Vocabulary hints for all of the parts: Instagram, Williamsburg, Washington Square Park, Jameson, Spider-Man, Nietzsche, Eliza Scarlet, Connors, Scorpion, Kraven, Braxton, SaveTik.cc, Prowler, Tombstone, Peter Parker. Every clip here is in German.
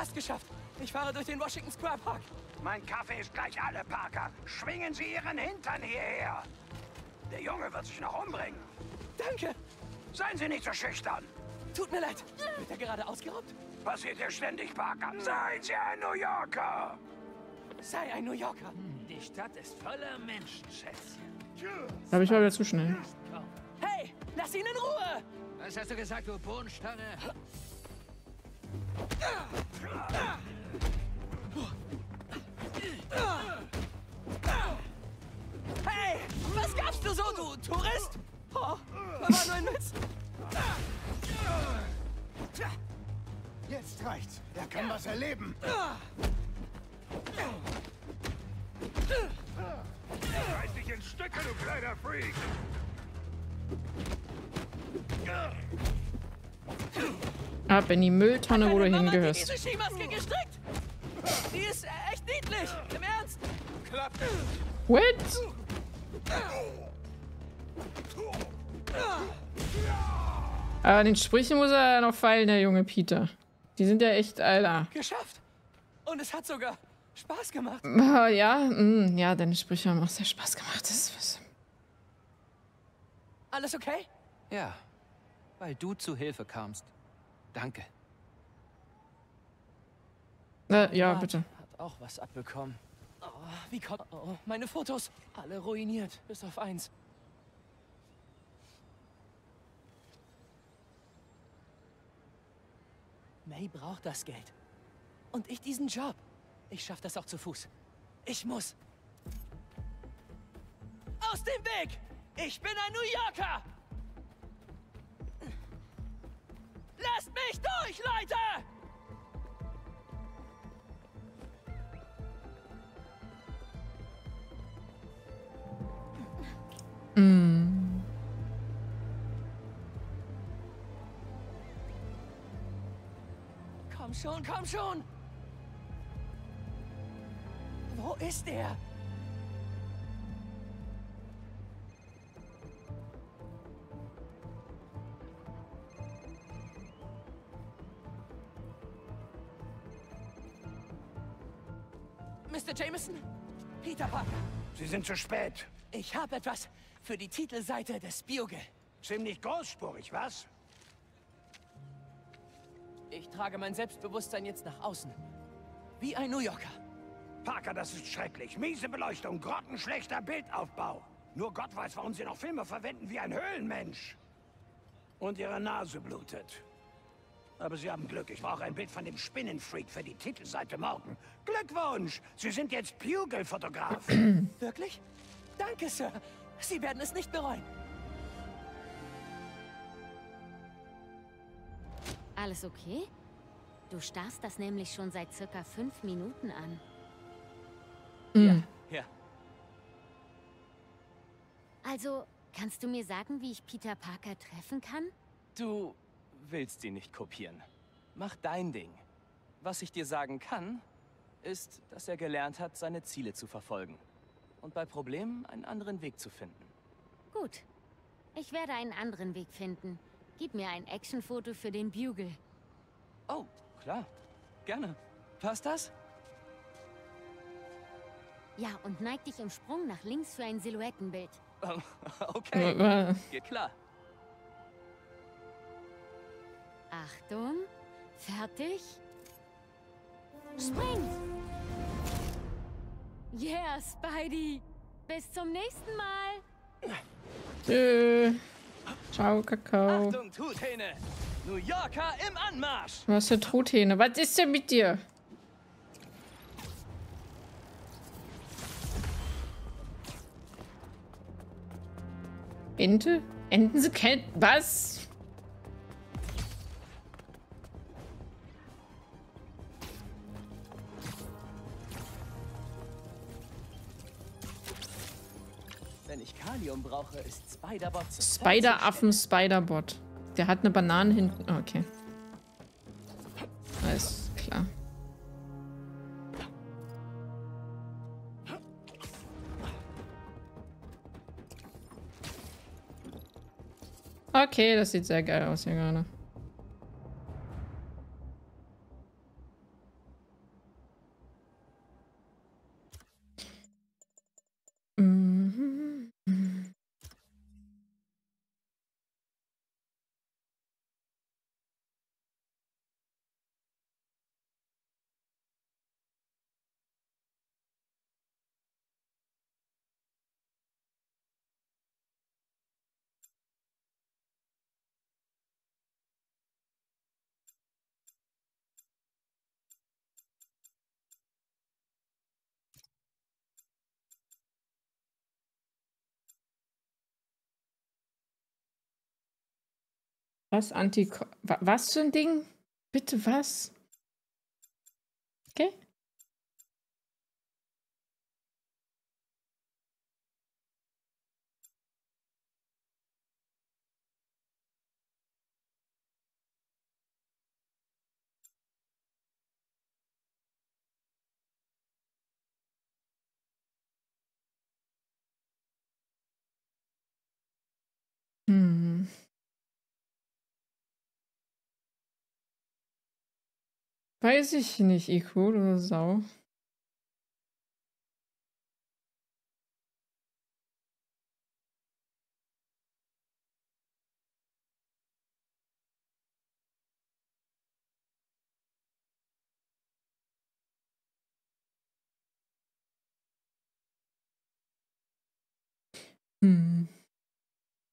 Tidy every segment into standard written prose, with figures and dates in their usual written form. fast geschafft. Ich fahre durch den Washington Square Park. Mein Kaffee ist gleich alle, Parker. Schwingen Sie Ihren Hintern hierher. Der Junge wird sich noch umbringen. Danke. Seien Sie nicht so schüchtern. Tut mir leid. Wird er gerade ausgeraubt? Passiert hier ständig, Parker. Seien Sie ein New Yorker. Sei ein New Yorker. Die Stadt ist voller Menschen, Schätzchen. Aber ich war wieder zu schnell. Hey, lass ihn in Ruhe! Was hast du gesagt, du Bohnenstange? Hey, was gabst du so, du Tourist? Oh, war nur ein Witz. Jetzt reicht's. Er kann was erleben. Reiß dich in Stücke, du kleiner Freak! Ab in die Mülltonne, wo du hingehörst. Diese Skimaske gestrickt. Die ist echt niedlich. Im Ernst. Klapp. What? Aber den Sprüchen muss er noch feilen, der junge Peter. Die sind ja echt, Alter. Geschafft. Und es hat sogar Spaß gemacht. Ja, ja, deine Sprüche haben auch sehr Spaß gemacht. Das ist... Alles okay? Ja, weil du zu Hilfe kamst. Danke. Ja, bitte. Hat auch was abbekommen. Oh, wie kommt... Oh, meine Fotos. Alle ruiniert, bis auf eins. May braucht das Geld. Und ich diesen Job. Ich schaff das auch zu Fuß. Ich muss. Aus dem Weg! Ich bin ein New Yorker! Lasst mich durch, Leute! Mm. Komm schon, komm schon! Wo ist er? Mr. Jameson? Peter Parker. Sie sind zu spät. Ich habe etwas für die Titelseite des Bugle. Ziemlich großspurig, was? Ich trage mein Selbstbewusstsein jetzt nach außen. Wie ein New Yorker. Parker, das ist schrecklich. Miese Beleuchtung, grottenschlechter Bildaufbau. Nur Gott weiß, warum Sie noch Filme verwenden wie ein Höhlenmensch. Und Ihre Nase blutet. Aber Sie haben Glück. Ich brauche ein Bild von dem Spinnenfreak für die Titelseite morgen. Glückwunsch! Sie sind jetzt Bugle-Fotograf. Wirklich? Danke, Sir. Sie werden es nicht bereuen. Alles okay? Du starrst das nämlich schon seit circa 5 Minuten an. Mhm. Ja. Also, kannst du mir sagen, wie ich Peter Parker treffen kann? Du... willst die nicht kopieren. Mach dein Ding. Was ich dir sagen kann, ist, dass er gelernt hat, seine Ziele zu verfolgen und bei Problemen einen anderen Weg zu finden. Gut. Ich werde einen anderen Weg finden. Gib mir ein Actionfoto für den Bugle. Oh, klar. Gerne. Passt das? Ja, und neig dich im Sprung nach links für ein Silhouettenbild. Okay. Geht klar. Achtung, fertig, spring! Yeah, Spidey! Bis zum nächsten Mal! Tschö. Ciao, Kakao. Achtung, Truthähne! New Yorker im Anmarsch! Was für Truthähne? Was ist denn mit dir? Ente? Enten sie kennt. Was? Brauche, ist Spider-Affen, Spider-Bot. Der hat eine Banane hinten. Oh, okay. Alles klar. Okay, das sieht sehr geil aus hier gerade. Was? Was für ein Ding? Bitte was? Okay. Weiß ich nicht, IQ oder Sau.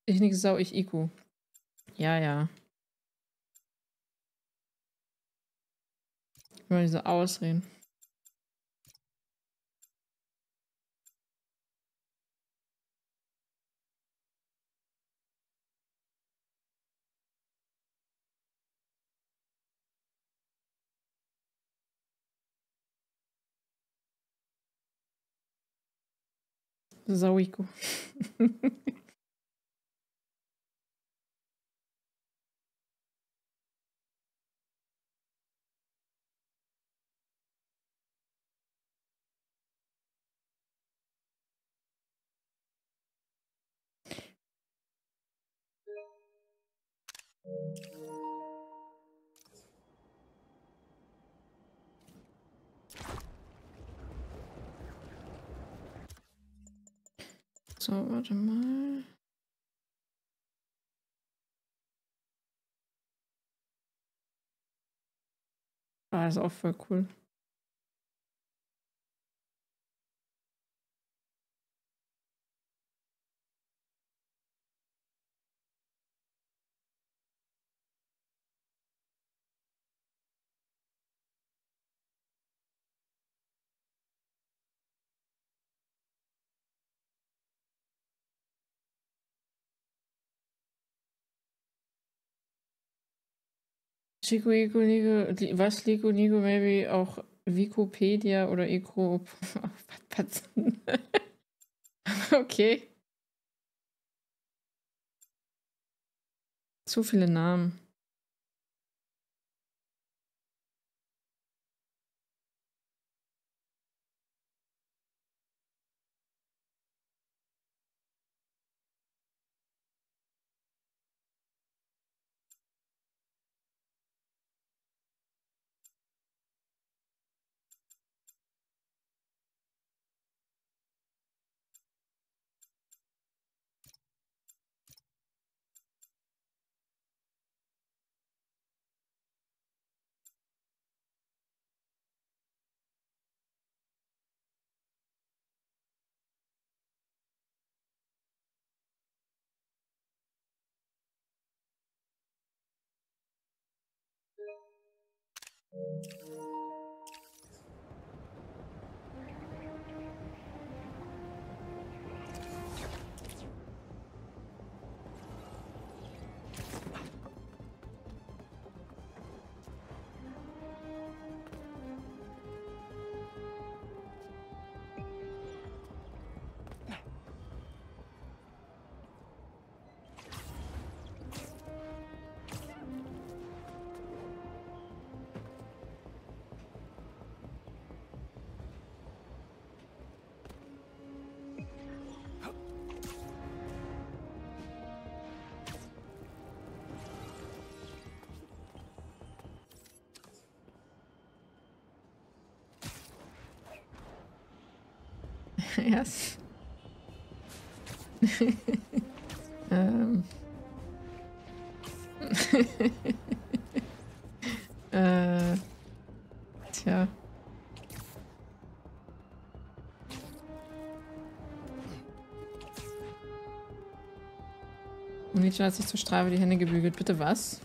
Ich nix Sau, ich IQ. Ja. Immer diese Ausreden. Sauiku. So, warte mal. Das ist auch voll cool. Chico, Ico, Nico, was, Lico, Nico, maybe auch Wikipedia oder Ico. Okay. Zu viele Namen. Yes. Tja. Nietzsche hat sich zur Strafe die Hände gebügelt. Bitte was?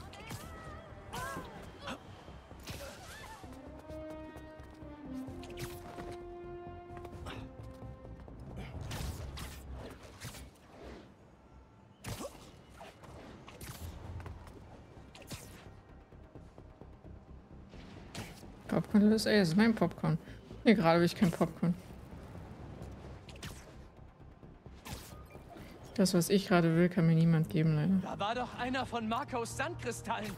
Popcorn-Lös? Ey, das ist mein Popcorn. Ne, gerade will ich kein Popcorn. Das, was ich gerade will, kann mir niemand geben, leider. Da war doch einer von Marcos Sandkristallen.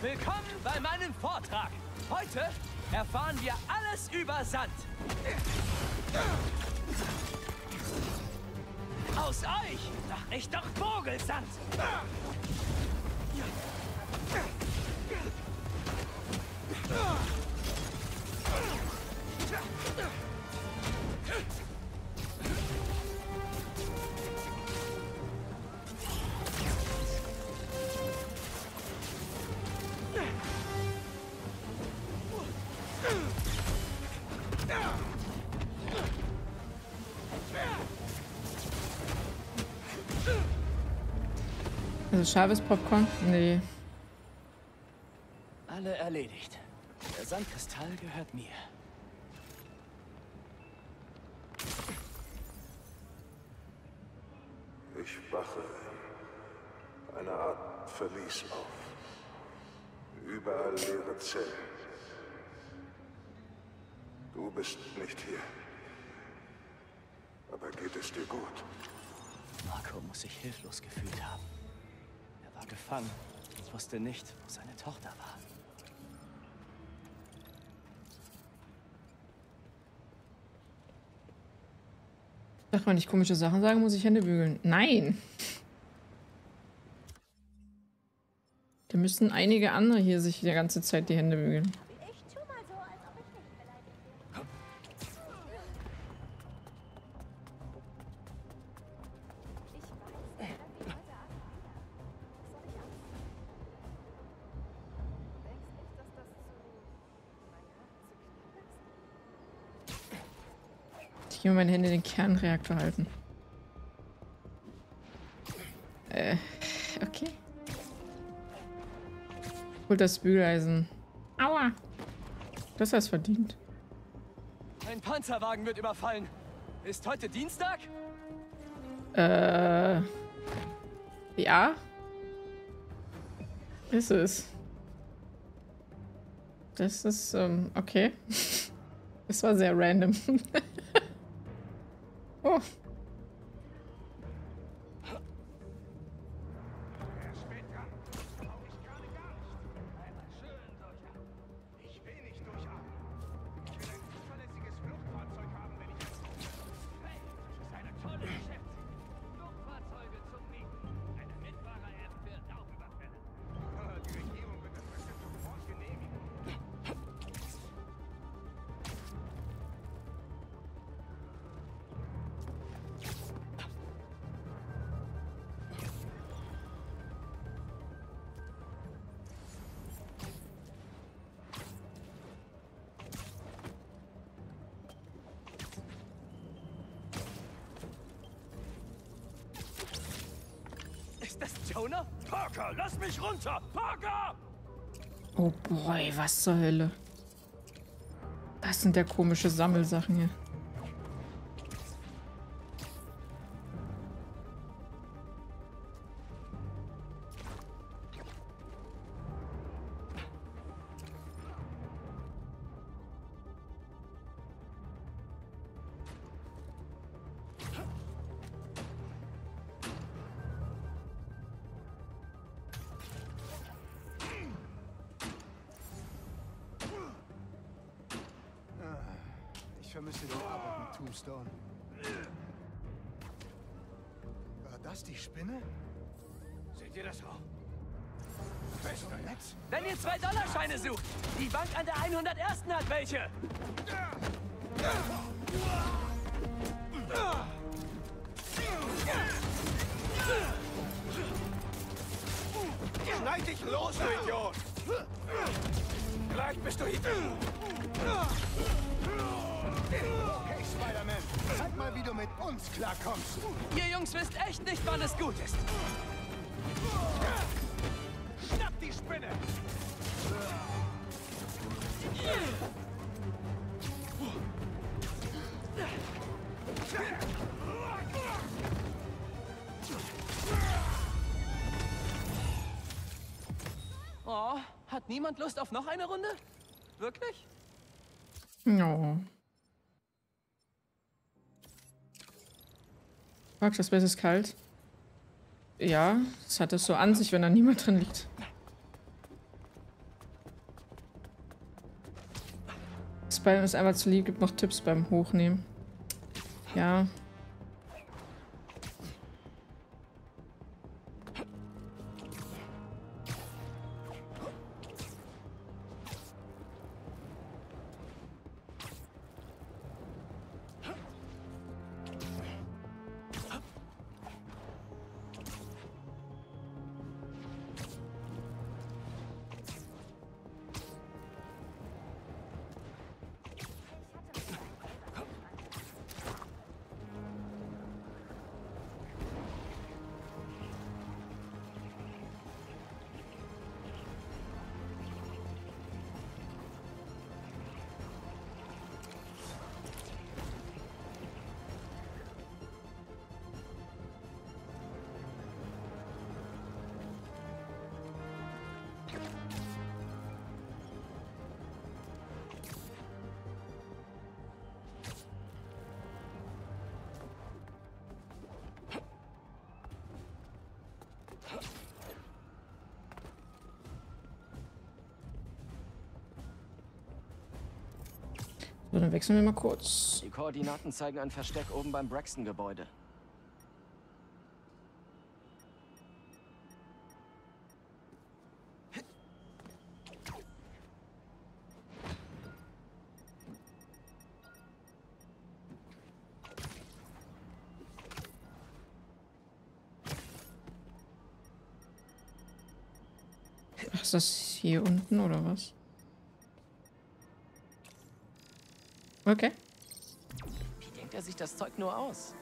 Willkommen bei meinem Vortrag. Heute erfahren wir alles über Sand. Aus euch mache ich doch Vogelsand. Also scharfes Popcorn? Nee. Alle erledigt. Der Sandkristall gehört mir. Ich wache in einer Art Verlies auf. Überall leere Zellen. Du bist nicht hier. Aber geht es dir gut? Marco muss sich hilflos gefühlt haben. Er war gefangen und wusste nicht, wo seine Tochter war. Ach, wenn ich komische Sachen sage, muss ich Hände bügeln. Nein! Da müssten einige andere hier sich die ganze Zeit die Hände bügeln. Ich will meine Hände in den Kernreaktor halten. Okay. Holt das Bügeleisen. Aua! Das hast du verdient. Ein Panzerwagen wird überfallen. Ist heute Dienstag? Ja. Ist es. Das ist, okay. Das war sehr random. Oh. Parker, lass mich runter! Parker! Oh boy, was zur Hölle. Das sind ja komische Sammelsachen hier. Ich vermisse die Arbeit mit Tombstone. War das die Spinne? Seht ihr das auch? Wenn ihr $2-Scheine sucht, die Bank an der 101. hat welche. Schneid dich los, du Idiot! Gleich bist du hier. Okay, Spider-Man, zeig mal, wie du mit uns klarkommst. Ihr Jungs wisst echt nicht, wann es gut ist. Schnapp die Spinne! Hat niemand Lust auf noch eine Runde? Wirklich? No. Fuck, das Bett ist kalt. Ja, das hat es so an sich, wenn da niemand drin liegt. Spider-Man ist einfach zu lieb, gibt noch Tipps beim Hochnehmen. Ja. So, dann wechseln wir mal kurz. Die Koordinaten zeigen ein Versteck oben beim Braxton-Gebäude. Ach, ist das hier unten oder was? Okay. Wie denkt er sich das Zeug nur aus?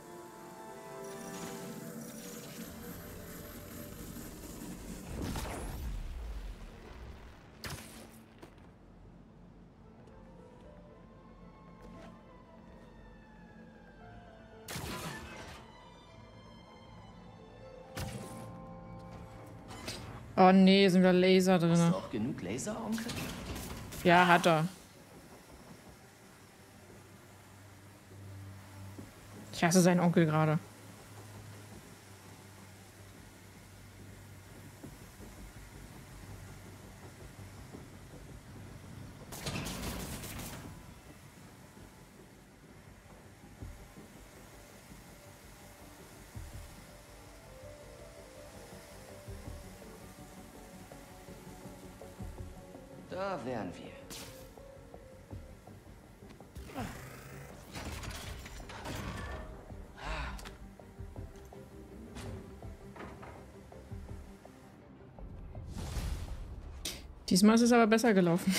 Oh nee, sind da Laser drin. Hast du auch genug Laser, Onkel? Ja, hat er. Ich hasse seinen Onkel gerade. Da wären wir. Diesmal ist es aber besser gelaufen.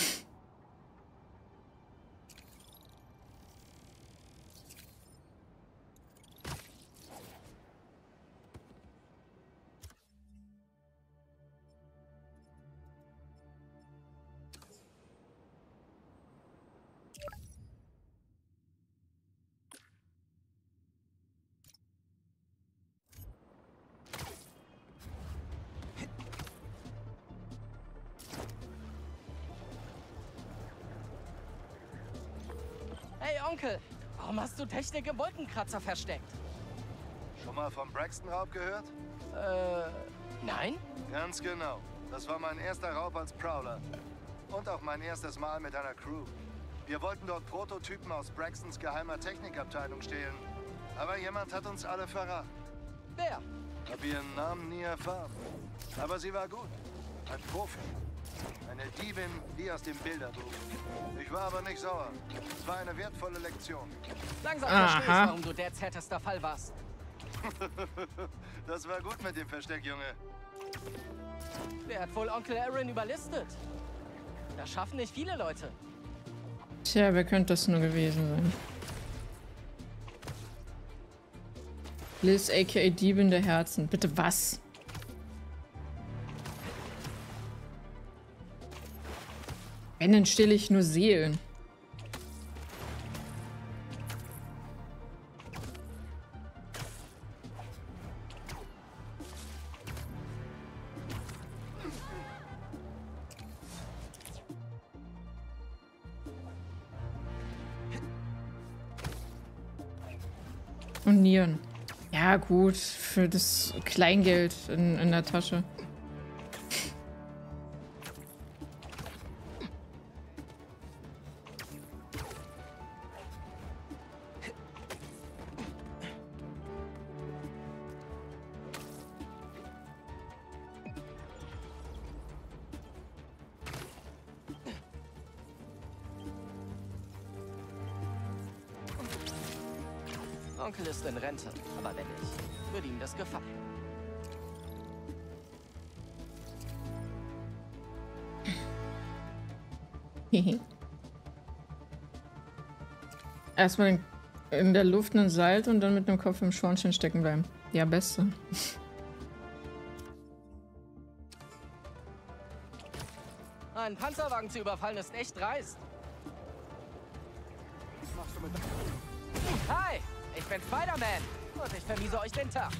Warum hast du Technik im Wolkenkratzer versteckt? Schon mal vom Braxton-Raub gehört? Nein? Ganz genau. Das war mein erster Raub als Prowler. Und auch mein erstes Mal mit einer Crew. Wir wollten dort Prototypen aus Braxtons geheimer Technikabteilung stehlen. Aber jemand hat uns alle verraten. Wer? Hab ihren Namen nie erfahren. Aber sie war gut. Ein Profi. Eine Diebin, die aus dem Bilderbuch. Ich war aber nicht sauer. Es war eine wertvolle Lektion. Langsam verstehst, warum du der härtester Fall warst. Das war gut mit dem Versteck, Junge. Wer hat wohl Onkel Aaron überlistet? Das schaffen nicht viele Leute. Tja, wer könnte das nur gewesen sein? Liz aka Diebin der Herzen. Bitte was? Wenn, dann stille ich nur Seelen. Und Nieren. Ja gut, für das Kleingeld in der Tasche. Onkel ist in Rente, aber wenn nicht, würde ihm das gefallen. Erstmal in der Luft einen Salto und dann mit dem Kopf im Schornstein stecken bleiben. Ja, beste. Einen Panzerwagen zu überfallen ist echt dreist. Was machst du mit dem? Hi! Ich bin Spider-Man und ich vermiese euch den Tag.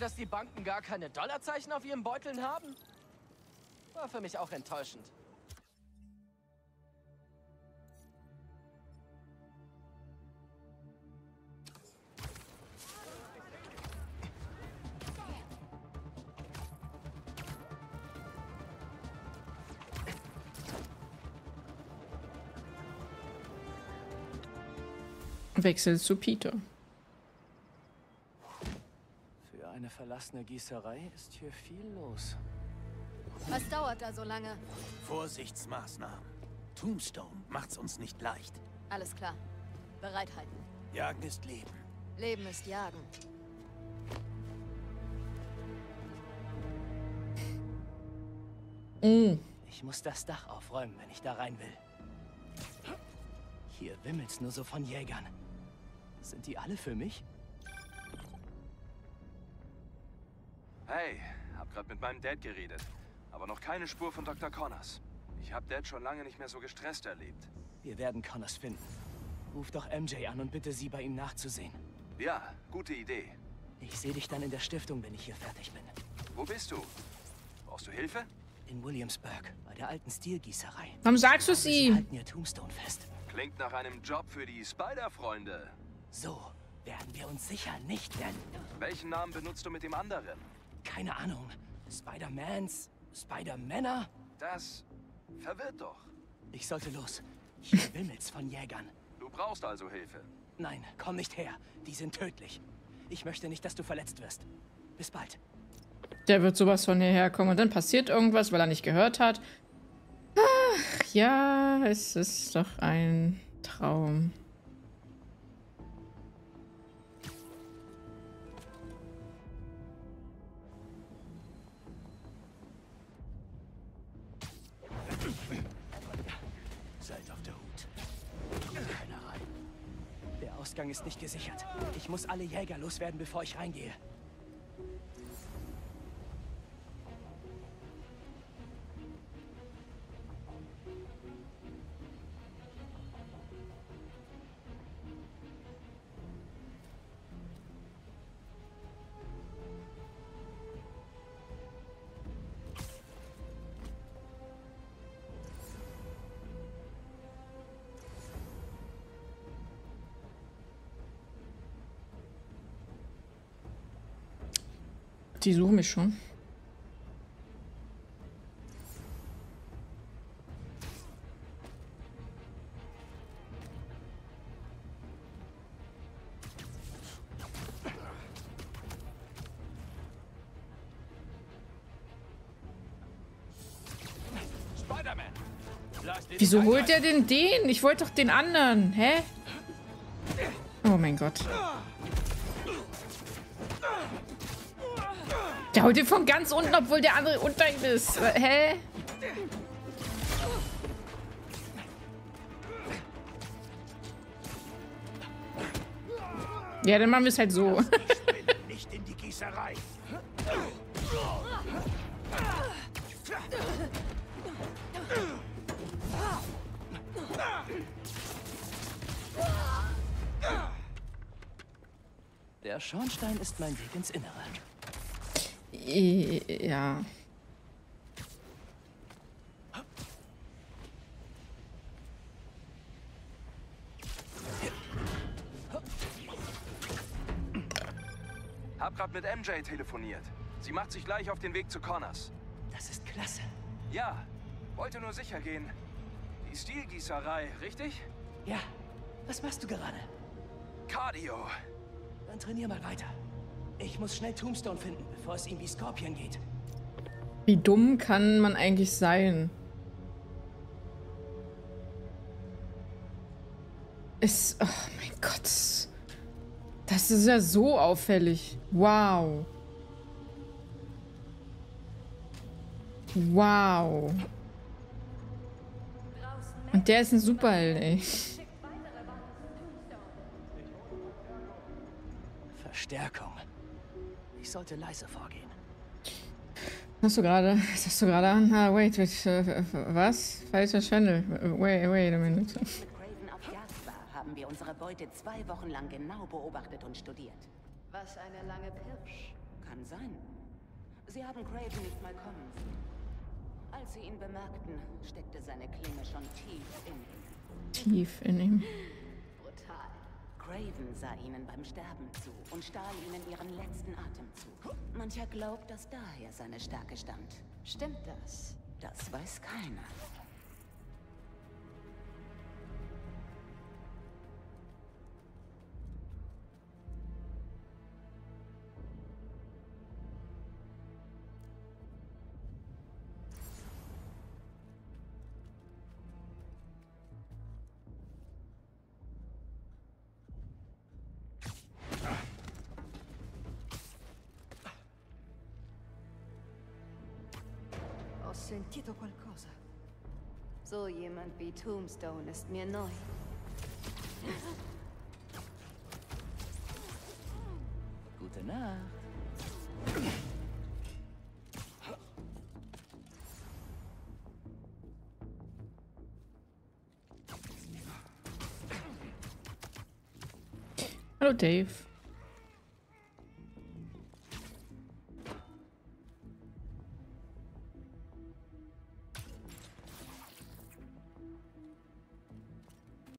Dass die Banken gar keine Dollarzeichen auf ihren Beuteln haben? War für mich auch enttäuschend. Wechsel zu Peter. Eine verlassene Gießerei ist hier viel los. Was dauert da so lange? Vorsichtsmaßnahmen. Tombstone macht's uns nicht leicht. Alles klar. Bereithalten. Jagen ist Leben. Leben ist Jagen. Ich muss das Dach aufräumen, wenn ich da rein will. Hier wimmelt's nur so von Jägern. Sind die alle für mich? Hey, hab grad mit meinem Dad geredet, aber noch keine Spur von Dr. Connors. Ich hab Dad schon lange nicht mehr so gestresst erlebt. Wir werden Connors finden. Ruf doch MJ an und bitte sie, bei ihm nachzusehen. Ja, gute Idee. Ich sehe dich dann in der Stiftung, wenn ich hier fertig bin. Wo bist du? Brauchst du Hilfe? In Williamsburg, bei der alten Stilgießerei. Warum sagst du es ihm? Wir halten ihr Tombstone fest. Klingt nach einem Job für die Spider-Freunde. So werden wir uns sicher nicht nennen. Welchen Namen benutzt du mit dem anderen? Keine Ahnung. Spider-Mans? Spider-Männer? Das verwirrt doch. Ich sollte los. Hier wimmelt's von Jägern. Du brauchst also Hilfe. Nein, komm nicht her. Die sind tödlich. Ich möchte nicht, dass du verletzt wirst. Bis bald. Der wird sowas von hierher kommen und dann passiert irgendwas, weil er nicht gehört hat. Ach ja, es ist doch ein Traum. Der Ausgang ist nicht gesichert. Ich muss alle Jäger loswerden, bevor ich reingehe. Die suchen mich schon. Wieso holt er denn den? Ich wollte doch den anderen. Hä? Oh mein Gott. Der holt ihn von ganz unten, obwohl der andere unter ihm ist. Hä? Ja, dann machen wir es halt so. Nicht in die Gießerei. Der Schornstein ist mein Weg ins Innere. Ja. Hab grad mit MJ telefoniert. Sie macht sich gleich auf den Weg zu Connors. Das ist klasse. Ja, wollte nur sicher gehen. Die Stilgießerei, richtig? Ja. Was machst du gerade? Cardio. Dann trainier mal weiter. Ich muss schnell Tombstone finden, bevor es ihm wie Scorpion geht. Wie dumm kann man eigentlich sein? Oh mein Gott. Das ist ja so auffällig. Wow. Wow. Und der ist ein Superheld, ey. Verstärkung. Ich sollte leise vorgehen. Hast du gerade an? Ah, wait, was? Falscher Channel. Wait a minute. Mit Kraven auf Jagd war, haben wir unsere Beute 2 Wochen lang genau beobachtet und studiert. Was eine lange Pirsch. Kann sein. Sie haben Kraven nicht mal kommen sehen. Als sie ihn bemerkten, steckte seine Klinge schon tief in ihm. Tief in ihm. Kraven sah ihnen beim Sterben zu und stahl ihnen ihren letzten Atemzug. Mancher glaubt, dass daher seine Stärke stammt. Stimmt das? Das weiß keiner. Sentito qualcosa. So jemand wie Tombstone ist mir neu. Gute Nacht. Hallo Dave.